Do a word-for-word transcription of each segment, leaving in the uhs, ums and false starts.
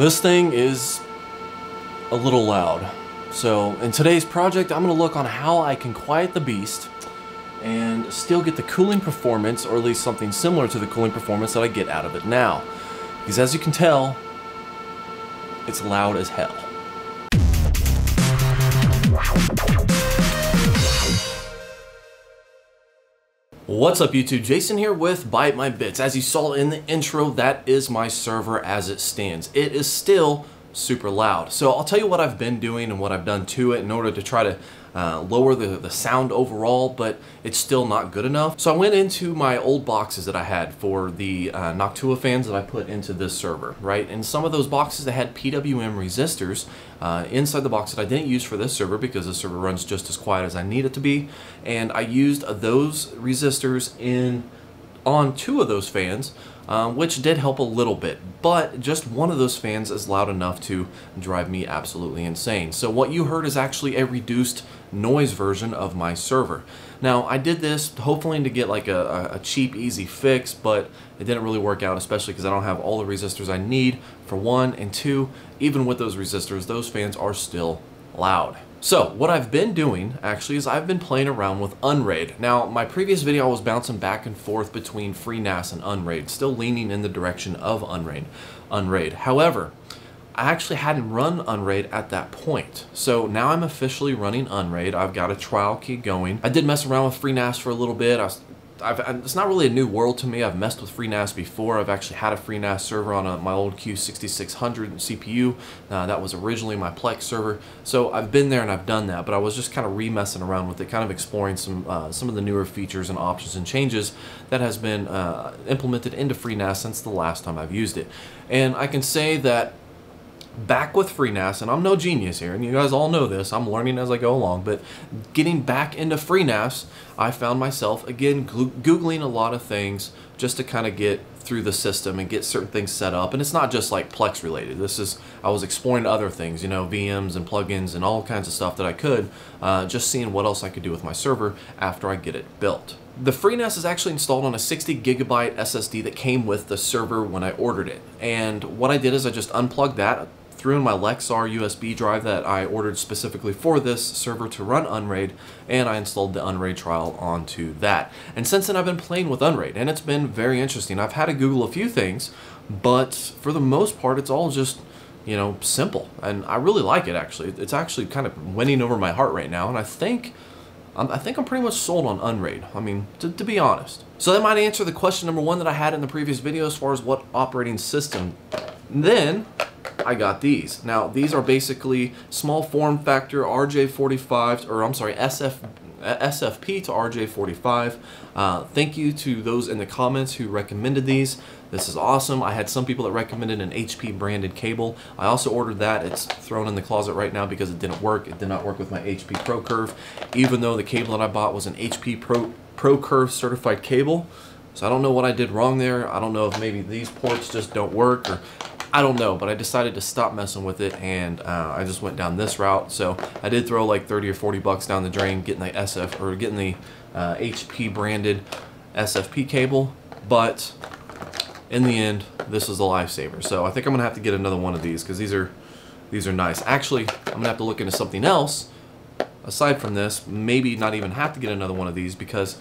This thing is a little loud. So in today's project, I'm gonna look on how I can quiet the beast and still get the cooling performance, or at least something similar to the cooling performance that I get out of it now. Because as you can tell, it's loud as hell. What's up YouTube, Jason here with Byte My Bits. As you saw in the intro, that is my server as it stands. It is still super loud. So I'll tell you what I've been doing and what I've done to it in order to try to uh, lower the, the sound overall, but it's still not good enough. So I went into my old boxes that I had for the uh, Noctua fans that I put into this server, right? And some of those boxes that had P W M resistors uh, inside the box that I didn't use for this server because this server runs just as quiet as I need it to be. And I used those resistors in on two of those fans, um, which did help a little bit, but just one of those fans is loud enough to drive me absolutely insane. So what you heard is actually a reduced noise version of my server. Now I did this hopefully to get like a, a cheap, easy fix, but it didn't really work out, especially because I don't have all the resistors I need, for one, and two, even with those resistors, those fans are still loud. So what I've been doing actually is I've been playing around with Unraid. Now my previous video I was bouncing back and forth between FreeNAS and Unraid, still leaning in the direction of Unraid. Unraid. However, I actually hadn't run Unraid at that point. So now I'm officially running Unraid. I've got a trial key going. I did mess around with FreeNAS for a little bit. I was, I've, it's not really a new world to me. I've messed with FreeNAS before. I've actually had a FreeNAS server on a, my old Q sixty-six hundred C P U. Uh, that was originally my Plex server. So I've been there and I've done that, but I was just kind of re-messing around with it, kind of exploring some uh, some of the newer features and options and changes that has been uh, implemented into FreeNAS since the last time I've used it. And I can say that back with FreeNAS, and I'm no genius here, and you guys all know this, I'm learning as I go along, but getting back into FreeNAS, I found myself, again, Googling a lot of things just to kind of get through the system and get certain things set up. And it's not just like Plex related. This is, I was exploring other things, you know, V Ms and plugins and all kinds of stuff that I could, uh, just seeing what else I could do with my server after I get it built. The FreeNAS is actually installed on a sixty gigabyte S S D that came with the server when I ordered it. And what I did is I just unplugged that, threw in my Lexar U S B drive that I ordered specifically for this server to run Unraid, and I installed the Unraid trial onto that. And since then I've been playing with Unraid, and it's been very interesting. I've had to Google a few things, but for the most part it's all just, you know, simple. And I really like it actually. It's actually kind of winning over my heart right now, and I think I think I'm pretty much sold on Unraid, I mean, to, to be honest. So that might answer the question number one that I had in the previous video as far as what operating system. And then I got these. Now these are basically small form factor R J forty-five, or I'm sorry, S F, S F P to R J forty-five. Uh, thank you to those in the comments who recommended these. This is awesome. I had some people that recommended an H P branded cable. I also ordered that. It's thrown in the closet right now because it didn't work. It did not work with my H P ProCurve, even though the cable that I bought was an H P Pro ProCurve certified cable. So I don't know what I did wrong there. I don't know if maybe these ports just don't work, or I don't know, but I decided to stop messing with it, and uh, I just went down this route. So I did throw like thirty or forty bucks down the drain getting the S F or getting the uh, H P branded S F P cable, but in the end, this is a lifesaver. So I think I'm gonna have to get another one of these because these are these are nice. Actually, I'm gonna have to look into something else aside from this. Maybe not even have to get another one of these, because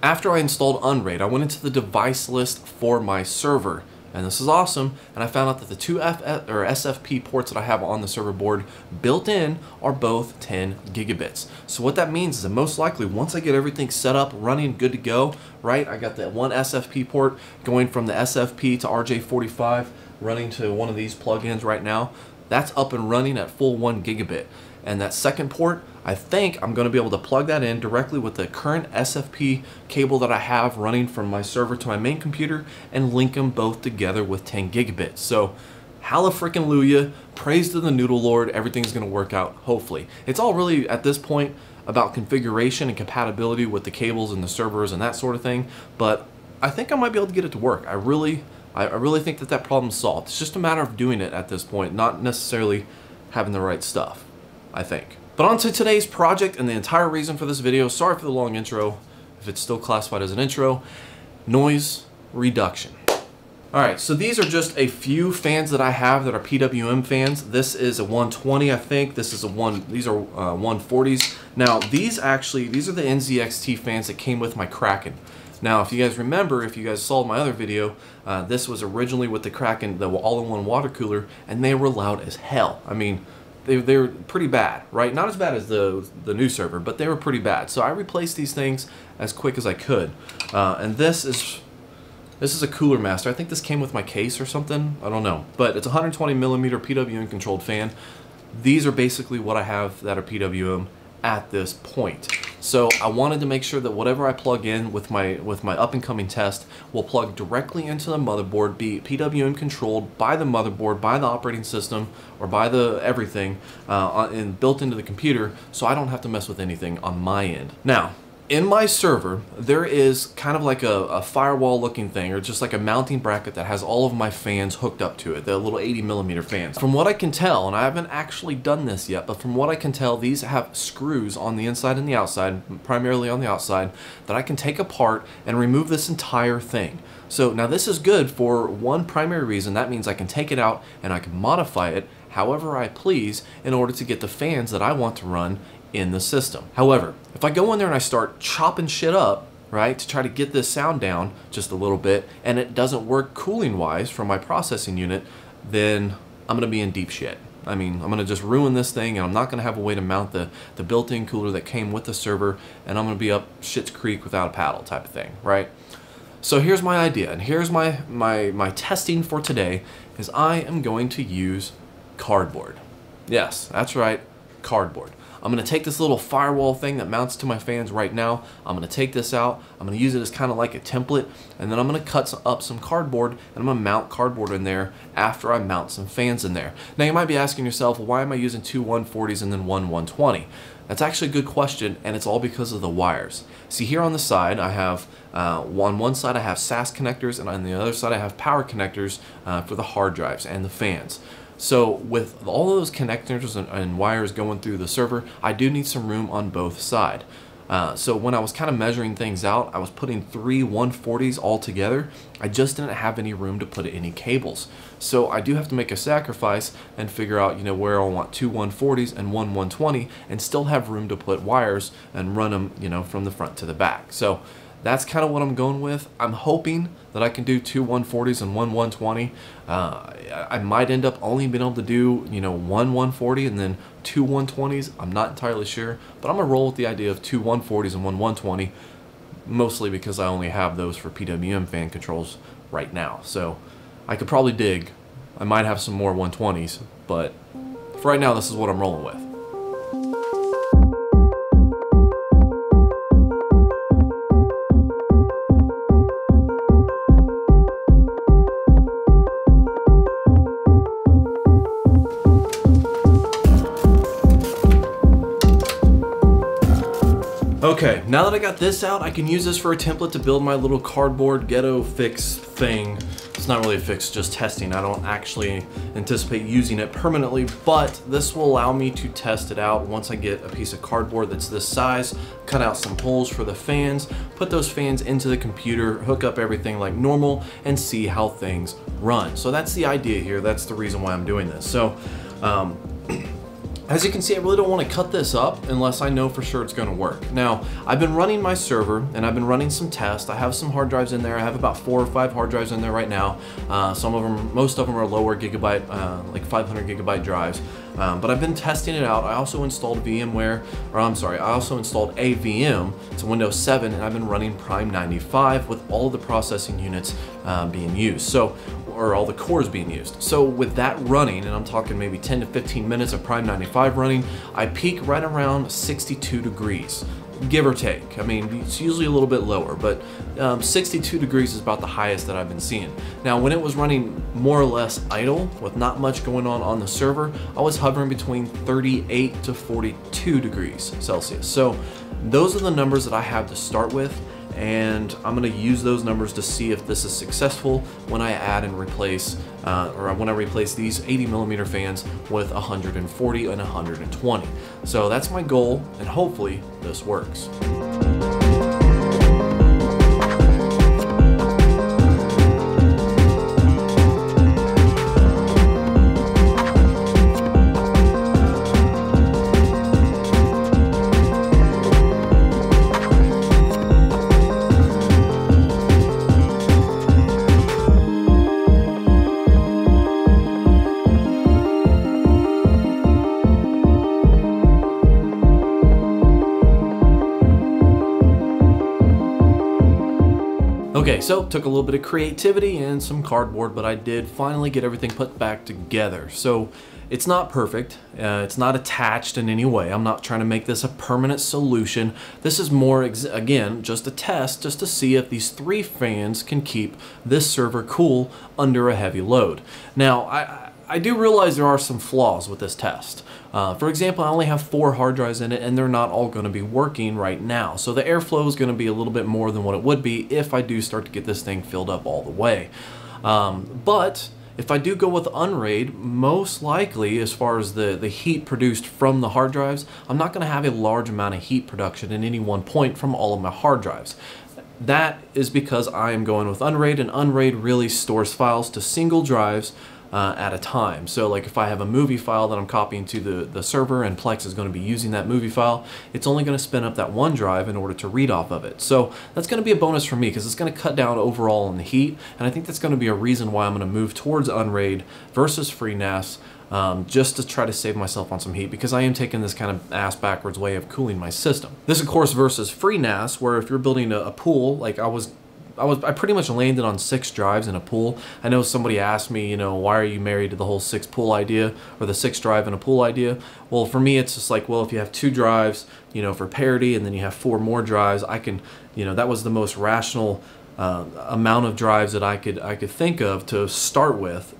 after I installed Unraid, I went into the device list for my server. And this is awesome, and I found out that the two F or S F P ports that I have on the server board built in are both ten gigabits. So what that means is that most likely once I get everything set up, running, good to go, right? I got that one S F P port going from the S F P to R J forty-five, running to one of these plugins right now. That's up and running at full one gigabit. And that second port, I think I'm gonna be able to plug that in directly with the current S F P cable that I have running from my server to my main computer and link them both together with ten gigabits. So halla freaking lujah, praise to the noodle lord, everything's gonna work out, hopefully. It's all really, at this point, about configuration and compatibility with the cables and the servers and that sort of thing, but I think I might be able to get it to work. I really, I really think that that problem's solved. It's just a matter of doing it at this point, not necessarily having the right stuff, I think. But on to today's project and the entire reason for this video. Sorry for the long intro, if it's still classified as an intro. Noise reduction. All right, so these are just a few fans that I have that are P W M fans. This is a one twenty, I think. This is a one, these are uh, one forties. Now these actually, these are the N Z X T fans that came with my Kraken. Now, if you guys remember, if you guys saw my other video, uh, this was originally with the Kraken, the all-in-one water cooler, and they were loud as hell. I mean, they, they were pretty bad, right? Not as bad as the, the new server, but they were pretty bad. So I replaced these things as quick as I could. Uh, and this is, This is a Cooler Master. I think this came with my case or something. I don't know. But it's a one twenty millimeter P W M controlled fan. These are basically what I have that are P W M at this point. So I wanted to make sure that whatever I plug in with my with my up and coming test will plug directly into the motherboard, be P W M controlled by the motherboard, by the operating system, or by the everything, uh, and built into the computer, so I don't have to mess with anything on my end. Now, in my server, there is kind of like a, a firewall looking thing, or just like a mounting bracket that has all of my fans hooked up to it, the little eighty millimeter fans. From what I can tell, and I haven't actually done this yet, but from what I can tell, these have screws on the inside and the outside, primarily on the outside, that I can take apart and remove this entire thing. So now this is good for one primary reason. That means I can take it out and I can modify it however I please in order to get the fans that I want to run in the system. However, if I go in there and I start chopping shit up, right, to try to get this sound down just a little bit, and it doesn't work cooling wise for my processing unit, then I'm gonna be in deep shit. I mean, I'm gonna just ruin this thing, and I'm not gonna have a way to mount the, the built-in cooler that came with the server, and I'm gonna be up shit's creek without a paddle type of thing, right? So here's my idea, and here's my, my, my testing for today, is I am going to use cardboard. Yes, that's right, cardboard. I'm gonna take this little firewall thing that mounts to my fans right now, I'm gonna take this out, I'm gonna use it as kind of like a template, and then I'm gonna cut up some cardboard, and I'm gonna mount cardboard in there after I mount some fans in there. Now you might be asking yourself, why am I using two one forties and then one one twenty? That's actually a good question, and it's all because of the wires. See, here on the side, I have, uh, on one side I have S A S connectors, and on the other side I have power connectors uh, for the hard drives and the fans. So with all of those connectors and, and wires going through the server, I do need some room on both sides. Uh, so when I was kind of measuring things out, I was putting three one forties all together. I just didn't have any room to put any cables. So I do have to make a sacrifice and figure out, you know, where I want two one forties and one one twenty and still have room to put wires and run them, you know, from the front to the back. So that's kind of what I'm going with. I'm hoping that I can do two one forties and one one twenty. Uh, I might end up only being able to do, you know, one one forty and then two one twenties. I'm not entirely sure, but I'm gonna roll with the idea of two one forties and one one twenty, mostly because I only have those for P W M fan controls right now. So I could probably dig. I might have some more one twenties, but for right now, this is what I'm rolling with. Okay, now that I got this out, I can use this for a template to build my little cardboard ghetto fix thing. It's not really a fix, just testing. I don't actually anticipate using it permanently, but this will allow me to test it out once I get a piece of cardboard that's this size, cut out some holes for the fans, put those fans into the computer, hook up everything like normal, and see how things run. So that's the idea here. That's the reason why I'm doing this. So, um, as you can see, I really don't want to cut this up unless I know for sure it's going to work. Now, I've been running my server and I've been running some tests. I have some hard drives in there. I have about four or five hard drives in there right now. Uh, some of them, most of them are lower gigabyte, uh, like five hundred gigabyte drives. Um, but I've been testing it out. I also installed VMware, or I'm sorry, I also installed A V M. It's a Windows seven, and I've been running Prime ninety-five with all the processing units uh, being used, so, or all the cores being used. So with that running, and I'm talking maybe ten to fifteen minutes of Prime ninety-five running, I peak right around sixty-two degrees, give or take. I mean, it's usually a little bit lower, but um, sixty-two degrees is about the highest that I've been seeing. Now, when it was running more or less idle with not much going on on the server, I was hovering between thirty-eight to forty-two degrees Celsius. So those are the numbers that I have to start with, and I'm gonna use those numbers to see if this is successful when I add and replace, uh, or when I replace these eighty millimeter fans with one forty and one twenty. So that's my goal, and hopefully this works. Okay, so took a little bit of creativity and some cardboard, but I did finally get everything put back together. So it's not perfect, uh, it's not attached in any way. I'm not trying to make this a permanent solution. This is more, ex again, just a test, just to see if these three fans can keep this server cool under a heavy load. Now, I, I do realize there are some flaws with this test. Uh, for example, I only have four hard drives in it and they're not all going to be working right now. So the airflow is going to be a little bit more than what it would be if I do start to get this thing filled up all the way. Um, but if I do go with Unraid, most likely, as far as the, the heat produced from the hard drives, I'm not going to have a large amount of heat production at any one point from all of my hard drives. That is because I am going with Unraid, and Unraid really stores files to single drives Uh, at a time. So like if I have a movie file that I'm copying to the, the server and Plex is going to be using that movie file, it's only going to spin up that one drive in order to read off of it. So that's going to be a bonus for me because it's going to cut down overall on the heat, and I think that's going to be a reason why I'm going to move towards Unraid versus FreeNAS, Um, just to try to save myself on some heat, because I am taking this kind of ass backwards way of cooling my system. This of course versus FreeNAS, where if you're building a, a pool, like I was I was I pretty much landed on six drives in a pool. I know somebody asked me, you know, why are you married to the whole six pool idea, or the six drive in a pool idea? Well, for me, it's just like, well, if you have two drives, you know, for parity, and then you have four more drives, I can, you know, that was the most rational uh, amount of drives that I could I could think of to start with,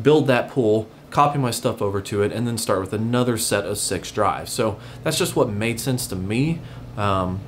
build that pool, copy my stuff over to it, and then start with another set of six drives. So that's just what made sense to me. Um,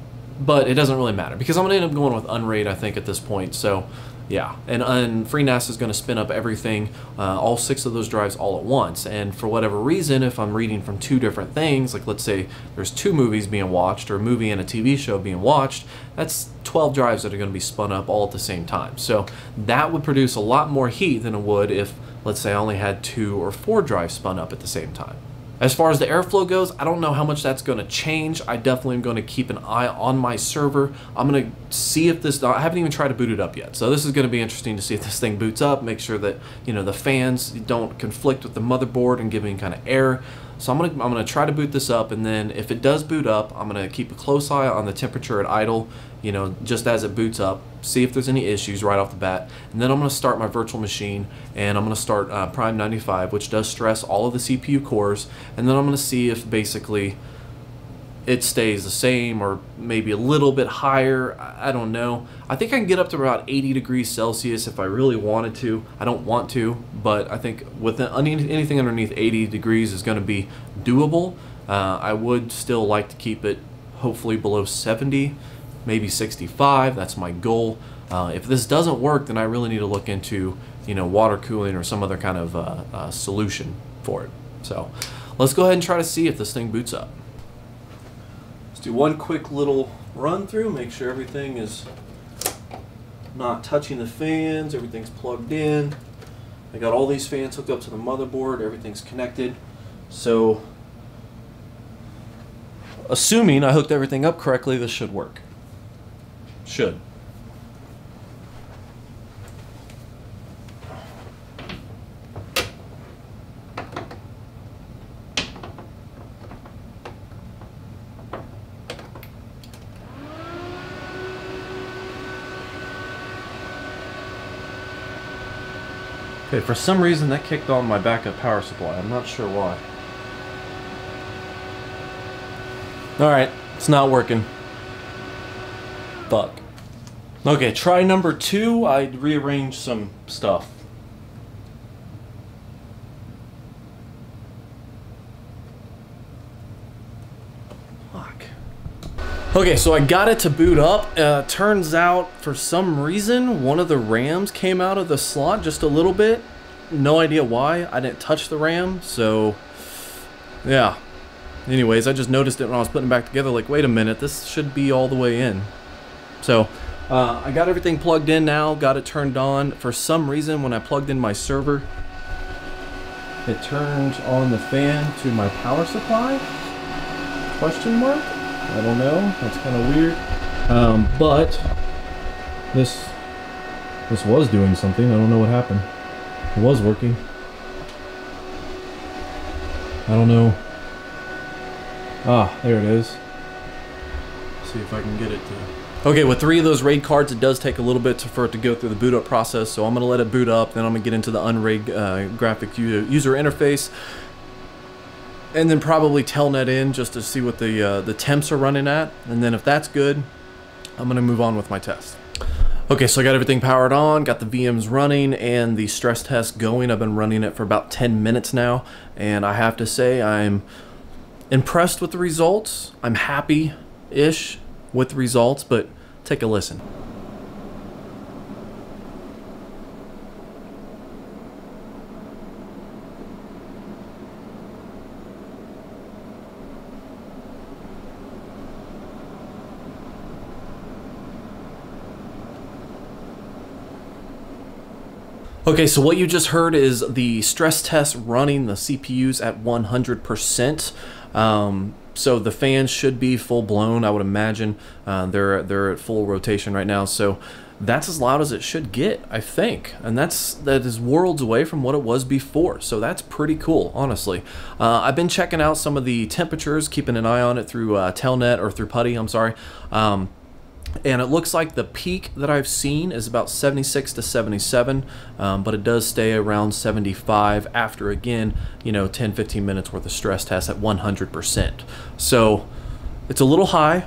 But it doesn't really matter because I'm going to end up going with Unraid, I think, at this point. So, yeah. And, and FreeNAS is going to spin up everything, uh, all six of those drives all at once. And for whatever reason, if I'm reading from two different things, like let's say there's two movies being watched, or a movie and a T V show being watched, that's twelve drives that are going to be spun up all at the same time. So that would produce a lot more heat than it would if, let's say, I only had two or four drives spun up at the same time. As far as the airflow goes, I don't know how much that's going to change. I definitely am going to keep an eye on my server. I'm going to see if this, I haven't even tried to boot it up yet. So this is going to be interesting to see if this thing boots up, make sure that, you know, the fans don't conflict with the motherboard and give any kind of error. So I'm going to, I'm going to try to boot this up, and then if it does boot up, I'm going to keep a close eye on the temperature at idle, you know, just as it boots up, see if there's any issues right off the bat. And then I'm going to start my virtual machine, and I'm going to start uh, Prime ninety-five, which does stress all of the C P U cores, and then I'm going to see if basically it stays the same or maybe a little bit higher. I don't know. I think I can get up to about eighty degrees Celsius if I really wanted to. I don't want to, but I think with anything underneath eighty degrees is going to be doable. Uh, I would still like to keep it hopefully below seventy, maybe sixty-five. That's my goal. Uh, if this doesn't work, then I really need to look into, you know, water cooling or some other kind of uh, uh, solution for it. So let's go ahead and try to see if this thing boots up. Do one quick little run through, make sure everything is not touching the fans, everything's plugged in. I got all these fans hooked up to the motherboard, everything's connected. So, assuming I hooked everything up correctly, this should work. Should. Okay, for some reason that kicked on my backup power supply. I'm not sure why. Alright, it's not working. Fuck. Okay, try number two. I rearranged some stuff. Okay, so I got it to boot up. Uh, turns out, for some reason, one of the RAMs came out of the slot just a little bit. No idea why. I didn't touch the RAM, so yeah. Anyways, I just noticed it when I was putting it back together, like, wait a minute, this should be all the way in. So uh, I got everything plugged in now, got it turned on. For some reason, when I plugged in my server, it turned on the fan to my power supply? Question mark? I don't know, that's kind of weird, um, but this this was doing something. I don't know what happened. It was working. I don't know. Ah, there it is. see if I can get it to. Okay, with three of those RAID cards, it does take a little bit to, for it to go through the boot up process. So I'm gonna let it boot up, then I'm gonna get into the Unraid uh, graphic user interface. And then probably telnet in just to see what the uh, the temps are running at. And then if that's good, I'm gonna move on with my test. Okay, so I got everything powered on, got the V Ms running and the stress test going. I've been running it for about ten minutes now. And I have to say I'm impressed with the results. I'm happy-ish with the results, but take a listen. Okay, so what you just heard is the stress test running the C P Us at one hundred percent. Um, so the fans should be full blown, I would imagine. Uh, they're, they're at full rotation right now. So that's as loud as it should get, I think. And that's, that is worlds away from what it was before. So that's pretty cool, honestly. Uh, I've been checking out some of the temperatures, keeping an eye on it through uh, Telnet or through PuTTY, I'm sorry. Um, And it looks like the peak that I've seen is about seventy-six to seventy-seven, um, but it does stay around seventy-five after, again, you know, ten, fifteen minutes worth of stress tests at one hundred percent. So it's a little high,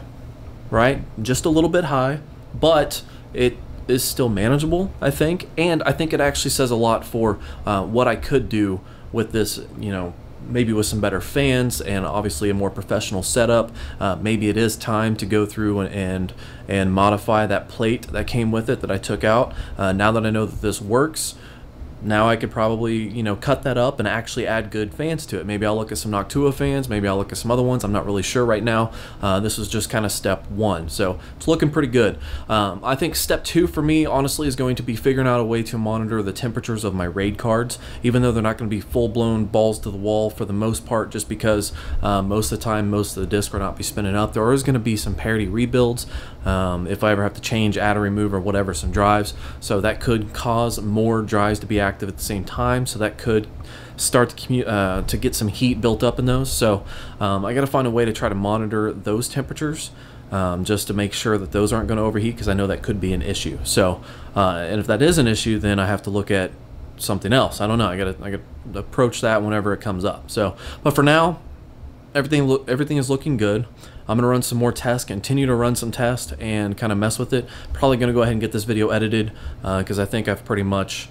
right? Just a little bit high, but it is still manageable, I think. And I think it actually says a lot for uh, what I could do with this, you know, maybe with some better fans and obviously a more professional setup. Uh, maybe it is time to go through and, and and modify that plate that came with it that I took out. Uh, now that I know that this works, now I could probably, you know, cut that up and actually add good fans to it. Maybe I'll look at some Noctua fans, maybe I'll look at some other ones. I'm not really sure right now. Uh, this is just kind of step one. So it's looking pretty good. Um, I think step two for me, honestly, is going to be figuring out a way to monitor the temperatures of my RAID cards, even though they're not going to be full-blown balls to the wall for the most part, just because uh, most of the time, most of the disks will not be spinning up. There is going to be some parity rebuilds um, if I ever have to change, add or remove or whatever, some drives. So that could cause more drives to be active at the same time, so that could start to, uh, to get some heat built up in those. So um, I gotta find a way to try to monitor those temperatures um, just to make sure that those aren't going to overheat, because I know that could be an issue. So uh, and if that is an issue, then I have to look at something else. I don't know, I gotta, I gotta approach that whenever it comes up. So but for now, everything lo everything is looking good. I'm gonna run some more tests, continue to run some tests and kind of mess with it. Probably gonna go ahead and get this video edited because uh, I think I've pretty much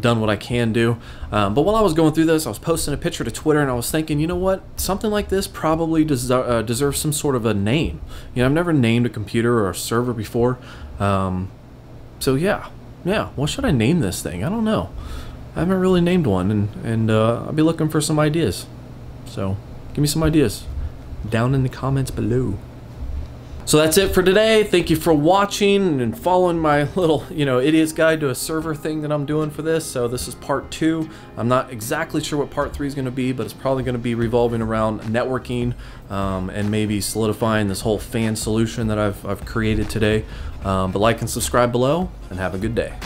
done what I can do. Um, but while I was going through this, I was posting a picture to Twitter and I was thinking, you know what, something like this probably des uh, deserves some sort of a name. You know, I've never named a computer or a server before. Um, so yeah, yeah, what should I name this thing? I don't know. I haven't really named one, and, and uh, I'll be looking for some ideas. So give me some ideas down in the comments below. So that's it for today. Thank you for watching and following my little, you know, idiot's guide to a server thing that I'm doing for this. So this is part two. I'm not exactly sure what part three is going to be, but it's probably going to be revolving around networking um, and maybe solidifying this whole fan solution that I've, I've created today. Um, but like and subscribe below and have a good day.